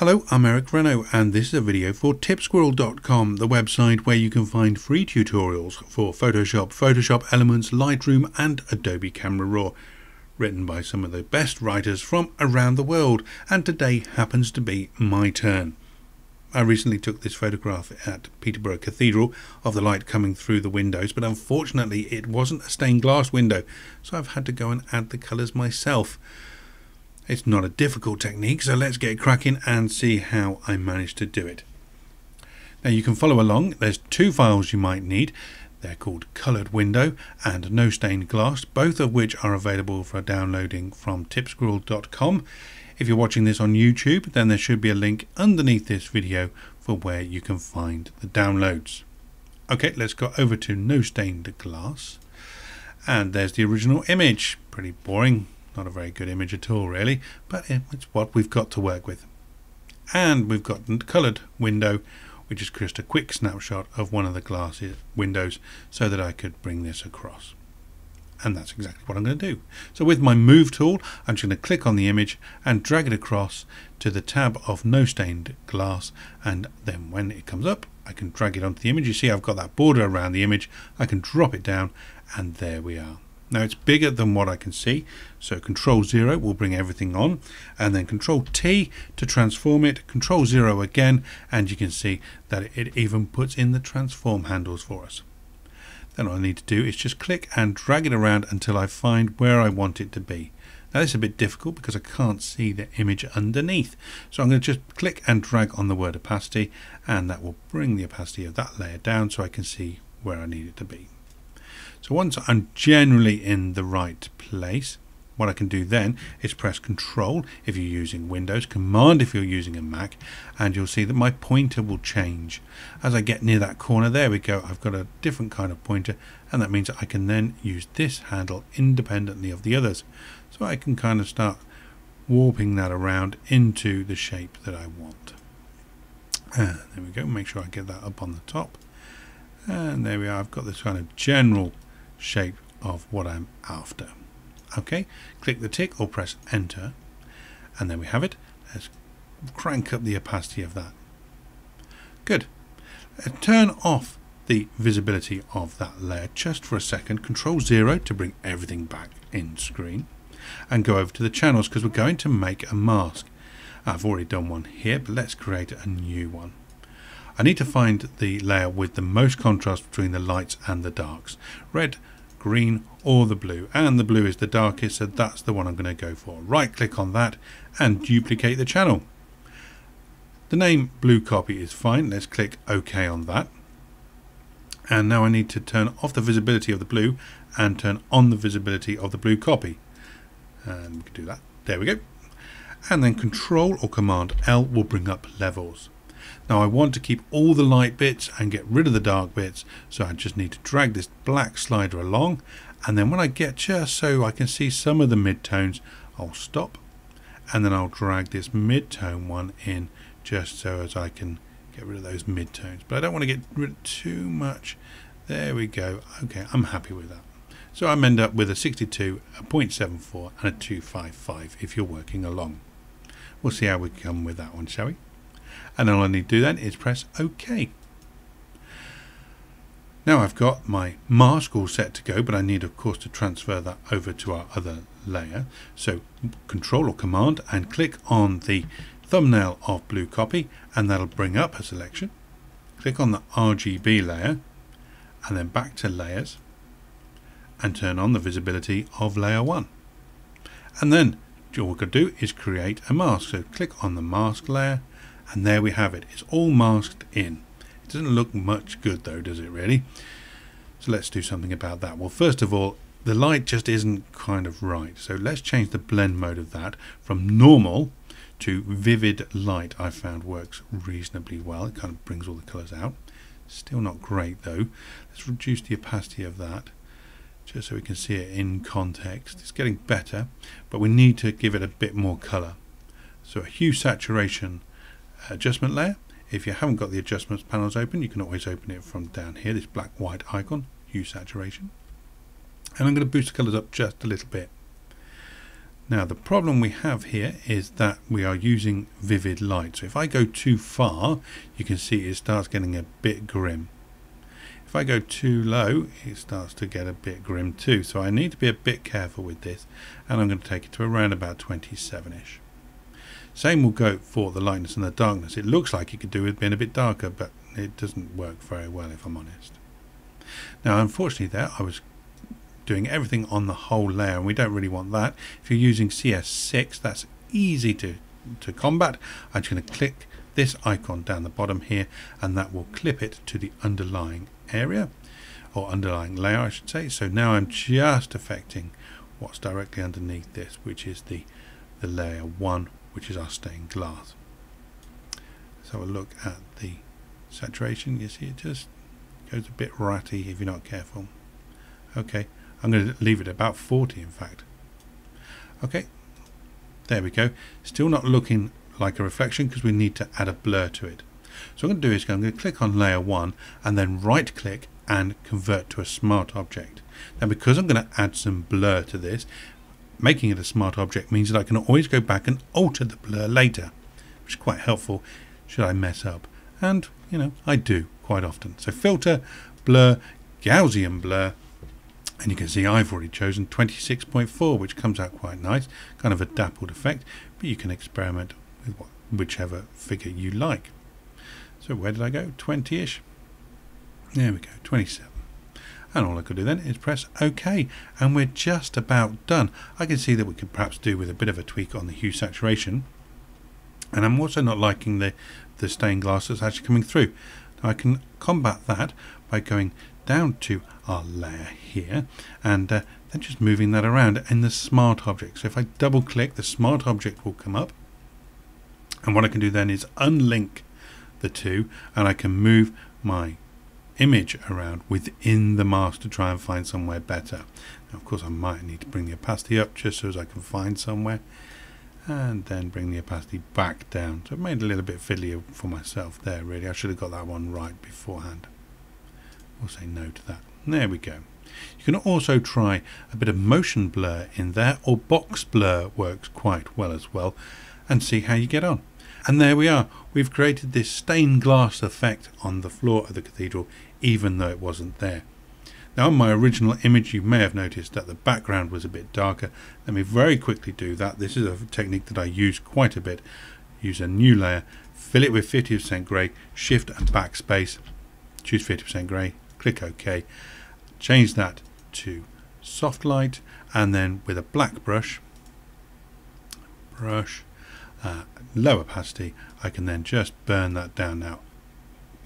Hello, I'm Eric Renno, and this is a video for Tipsquirrel.com, the website where you can find free tutorials for Photoshop, Photoshop Elements, Lightroom and Adobe Camera Raw, written by some of the best writers from around the world, and today happens to be my turn. I recently took this photograph at Peterborough Cathedral of the light coming through the windows, but unfortunately it wasn't a stained glass window, so I've had to go and add the colours myself. It's not a difficult technique, so let's get cracking and see how I managed to do it. Now you can follow along. There's two files you might need. They're called Coloured Window and No Stained Glass, both of which are available for downloading from Tipsquirrel.com. If you're watching this on YouTube, then there should be a link underneath this video for where you can find the downloads. Okay, let's go over to No Stained Glass. And there's the original image. Pretty boring. Not a very good image at all really, but it's what we've got to work with. And we've got the Coloured Window, which is just a quick snapshot of one of the glass windows so that I could bring this across. And that's exactly what I'm going to do. So with my move tool, I'm just going to click on the image and drag it across to the tab of No Stained Glass, and then when it comes up I can drag it onto the image. You see I've got that border around the image. I can drop it down and there we are. Now it's bigger than what I can see, so Control 0 will bring everything on, and then Control T to transform it, Control 0 again, and you can see that it even puts in the transform handles for us. Then all I need to do is just click and drag it around until I find where I want it to be. Now this is a bit difficult because I can't see the image underneath, so I'm going to just click and drag on the word opacity, and that will bring the opacity of that layer down so I can see where I need it to be. So once I'm generally in the right place, what I can do then is press Control if you're using Windows, Command if you're using a Mac, and you'll see that my pointer will change. As I get near that corner, there we go, I've got a different kind of pointer, and that means that I can then use this handle independently of the others. So I can kind of start warping that around into the shape that I want. And there we go, make sure I get that up on the top. And there we are, I've got this kind of general shape of what I'm after. Okay, click the tick or press enter, and there we have it. Let's crank up the opacity of that. Good. Turn off the visibility of that layer just for a second. Control 0 to bring everything back in screen, and go over to the channels because we're going to make a mask. I've already done one here, but let's create a new one. I need to find the layer with the most contrast between the lights and the darks. Red, green or the blue, and the blue is the darkest, so that's the one I'm going to go for. Right click on that and duplicate the channel. The name blue copy is fine. Let's click OK on that. And now I need to turn off the visibility of the blue and turn on the visibility of the blue copy. And we can do that. There we go. And then Control or Command L will bring up levels. Now I want to keep all the light bits and get rid of the dark bits, so I just need to drag this black slider along, and then when I get just so I can see some of the midtones, I'll stop, and then I'll drag this midtone one in just so as I can get rid of those midtones. But I don't want to get rid of too much. There we go. Okay, I'm happy with that. So I end up with a 62, a 0.74 and a 255 if you're working along. We'll see how we come with that one, shall we? And all I need to do then is press OK. Now I've got my mask all set to go, but I need of course to transfer that over to our other layer. So Control or Command and click on the thumbnail of blue copy, and that'll bring up a selection. Click on the RGB layer and then back to layers and turn on the visibility of layer 1. And then all we're going to do is create a mask. So click on the mask layer. And there we have it. It's all masked in. It doesn't look much good though, does it really? So let's do something about that. Well, first of all, the light just isn't kind of right. So let's change the blend mode of that from normal to vivid light. I found works reasonably well. It kind of brings all the colours out. Still not great though. Let's reduce the opacity of that just so we can see it in context. It's getting better, but we need to give it a bit more colour. So a hue saturation adjustment layer. If you haven't got the adjustments panels open, you can always open it from down here, this black white icon, hue saturation. And I'm going to boost the colours up just a little bit. Now the problem we have here is that we are using vivid light. So if I go too far, you can see it starts getting a bit grim. If I go too low, it starts to get a bit grim too. So I need to be a bit careful with this, and I'm going to take it to around about 27-ish. Same will go for the lightness and the darkness. It looks like it could do with being a bit darker, but it doesn't work very well if I'm honest. Now unfortunately there I was doing everything on the whole layer, and we don't really want that. If you're using CS6, that's easy to combat. I'm just going to click this icon down the bottom here, and that will clip it to the underlying area, or underlying layer I should say. So now I'm just affecting what's directly underneath this, which is the layer 1, which is our stained glass. Let's have a look at the saturation. You see it just goes a bit ratty if you're not careful. Okay, I'm going to leave it about 40 in fact. Okay, there we go. Still not looking like a reflection because we need to add a blur to it. So what I'm going to do is I'm going to click on layer 1 and then right click and convert to a smart object. Now because I'm going to add some blur to this, making it a smart object means that I can always go back and alter the blur later, which is quite helpful should I mess up. And you know, I do quite often. So filter, blur, Gaussian blur, and you can see I've already chosen 26.4, which comes out quite nice, kind of a dappled effect, but you can experiment with whichever figure you like. So where did I go? 20-ish. There we go, 27. And all I could do then is press OK, and we're just about done. I can see that we could perhaps do with a bit of a tweak on the hue saturation, and I'm also not liking the stained glass that's actually coming through. Now I can combat that by going down to our layer here and then just moving that around in the smart object. So if I double click, the smart object will come up, and what I can do then is unlink the two, and I can move my image around within the mask to try and find somewhere better. Now, of course I might need to bring the opacity up just so as I can find somewhere, and then bring the opacity back down. So it made it a little bit fiddly for myself there really. I should have got that one right beforehand. We'll say no to that. There we go. You can also try a bit of motion blur in there, or box blur works quite well as well, and see how you get on. And there we are. We've created this stained glass effect on the floor of the cathedral, even though it wasn't there. Now on my original image you may have noticed that the background was a bit darker. Let me very quickly do that. This is a technique that I use quite a bit. Use a new layer, fill it with 50% grey, shift and backspace, choose 50% grey, click OK, change that to soft light, and then with a black brush, low opacity, I can then just burn that down. Now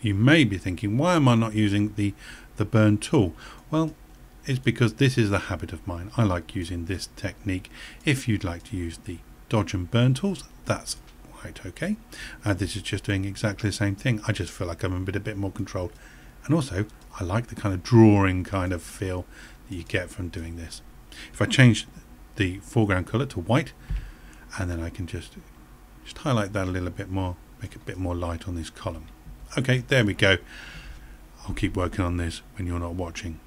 you may be thinking, why am I not using the burn tool? Well, it's because this is the habit of mine. I like using this technique. If you'd like to use the dodge and burn tools, that's quite okay. This is just doing exactly the same thing. I just feel like I'm a bit more controlled, and also I like the kind of drawing kind of feel that you get from doing this. If I change the foreground color to white, and then I can just highlight that a little bit more, make a bit more light on this column. Okay, there we go. I'll keep working on this when you're not watching.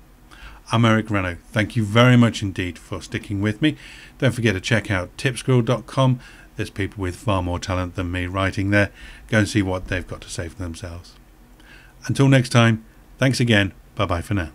I'm Eric Renno. Thank you very much indeed for sticking with me. Don't forget to check out Tipsquirrel.com. There's people with far more talent than me writing there. Go and see what they've got to say for themselves. Until next time, thanks again. Bye bye for now.